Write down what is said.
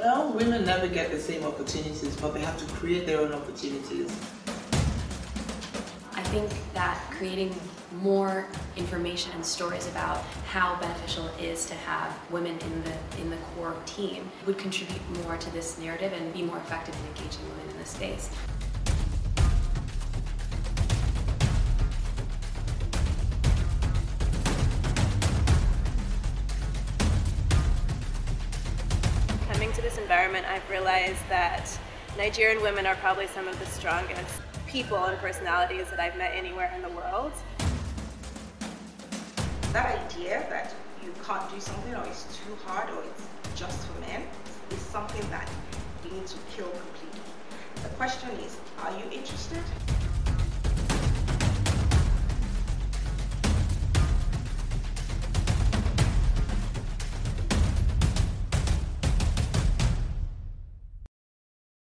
Well, women never get the same opportunities, but they have to create their own opportunities. I think that creating more information and stories about how beneficial it is to have women in the core team would contribute more to this narrative and be more effective in engaging women in this space. Coming to this environment, I've realized that Nigerian women are probably some of the strongest people and personalities that I've met anywhere in the world. That idea that you can't do something, or it's too hard, or it's just for men, is something that we need to kill completely. The question is, are you interested?